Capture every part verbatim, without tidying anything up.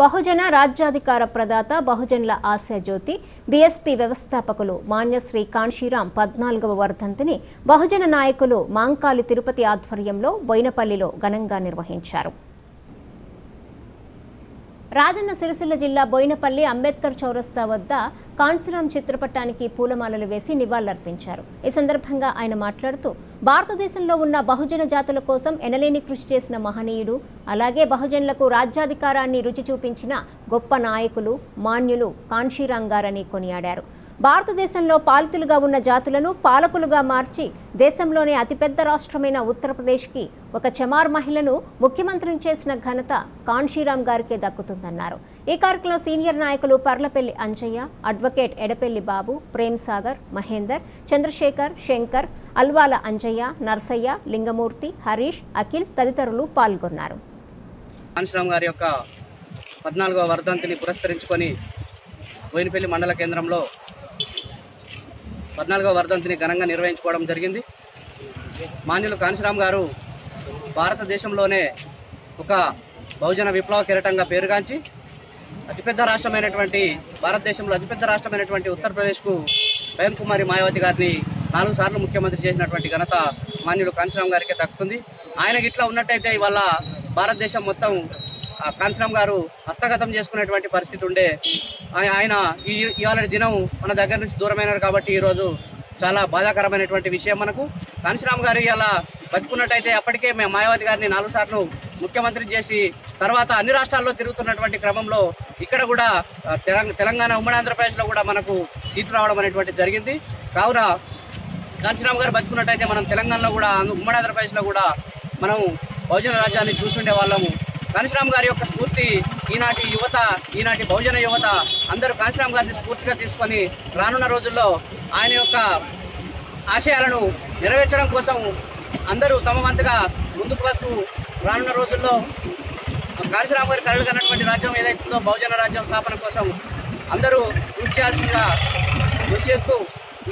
बहुजन राज्याधिकार प्रदाता बहुजन आशा ज्योति बीएसपी व्यवस्थापकुलु मान्यश्री कांशीराम पद्नालुगव वर्धंतिनि बहुजन नायकुलु मांकाली तिरुपति आध्वर्यंलो बोयिनपल्लिलो घनंगा निर्वहिंचारु। రాజన్న సిరిసిల్ల జిల్లా బోయినపల్లి అంబేద్కర్ చౌరస్తా వద్ద కాన్షీరాం చిత్రపటానికి పూలమాలలు వేసి నివాళులర్పించారు। ఈ సందర్భంగా ఆయన మాట్లాడుతూ భారతదేశంలో ఉన్న బహుజన జాతుల కోసం ఎనలేని కృషి చేసిన మహనీయుడు అలాగే బహుజనులకు రాజ్యాధికారాన్ని రుచి చూపించిన గొప్ప నాయకులు మాన్యులు కాన్షీరాం గారని కొనియాడారు। భారతదేశంలో పాలితులుగా ఉన్న జాతులను పాలకులుగా మార్చి దేశంలోనే అతిపెద్ద రాష్ట్రమైన ఉత్తరప్రదేశ్కి ఒక చమార్ మహిళను ముఖ్యమంత్రిని చేసిన ఘనత కాన్షీరాం గారికి దక్కుతుందన్నారు। ఈ కార్యక్రమంలో సీనియర్ నాయకులు పర్లపల్లి అంజయ్య, అడ్వకేట్ ఎడపల్లి బాబు, ప్రేమ్ సాగర్, మహేందర్, చంద్రశేఖర్, శంకర్, అల్వాల అంజయ్య, నర్సయ్య, లింగమూర్తి, హరీష్, అఖిల్ తదితరులు పాల్గొన్నారు। కాన్షీరాం గారి యొక్క పద్నాలుగవ వర్ధంతిని పురస్కరించుకొని బోయినపల్లి మండల కేంద్రంలో పద్నాలుగవ వర్ధంతిని ఘనంగా నిర్వహించుకోవడం జరిగింది। మాన్యులు కాన్షీరాం గారు భారతదేశంలోనే ఒక బహుజన విప్లవ కిరీటంగా పేరుగాంచి అతిపెద్ద రాష్ట్రమైనటువంటి భారతదేశంలో అతిపెద్ద రాష్ట్రమైనటువంటి ఉత్తరప్రదేశ్కు బహన్ కుమారి మాయావతి గారిని నాలుగు సార్లు ముఖ్యమంత్రి చేసినటువంటి ఘనత మాన్యులు కాన్షీరాం గారికి దక్కుతుంది। ఆయన గిట్లా ఉన్నట్టయితే ఇవాళ భారతదేశం మొత్తం కాన్షీరాం గారు హస్తగతం చేసుకునేటువంటి పరిస్థితి ఉండే ఆయన ఈ ఇవాళ దినం మన దగ్గర నుంచి దూరమైనారు కాబట్టి ఈరోజు చాలా బాధాకరమైనటువంటి విషయం మనకు। కాన్షీరాం గారు ఇలా బతుకున్నట్టయితే అప్పటికే మేము మాయావతి గారిని నాలుగు సార్లు ముఖ్యమంత్రి చేసి తర్వాత అన్ని రాష్ట్రాల్లో తిరుగుతున్నటువంటి క్రమంలో ఇక్కడ కూడా తెలంగాణ ఉమ్మడి ఆంధ్రప్రదేశ్లో కూడా మనకు సీట్లు రావడం అనేటువంటి జరిగింది। కావున కాన్షీరాం గారు బతుకున్నట్టయితే మనం తెలంగాణలో కూడా ఉమ్మడి ఆంధ్రప్రదేశ్లో కూడా మనం బహుజన రాజ్యాన్ని చూసుండే వాళ్ళము। కాన్షీరాం గారి యొక్క స్ఫూర్తి ఈనాటి యువత ఈనాటి బహుజన యువత అందరూ కాన్షీరాం గారిని స్ఫూర్తిగా తీసుకొని రానున్న రోజుల్లో ఆయన యొక్క ఆశయాలను నెరవేర్చడం కోసం అందరూ తమ వంతుగా ముందుకు వస్తూ రానున్న రోజుల్లో కాన్షీరాం గారి కలలు కన్నటువంటి రాజ్యం ఏదైతుందో బహుజన రాజ్యం స్థాపన కోసం అందరూ కృషి చేయాల్సిందిగా కృషి చేస్తూ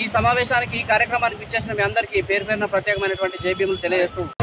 ఈ సమావేశానికి ఈ కార్యక్రమానికి ఇచ్చేసిన మీ అందరికీ పేరు పేరున ప్రత్యేకమైనటువంటి జై భీములు తెలియజేస్తూ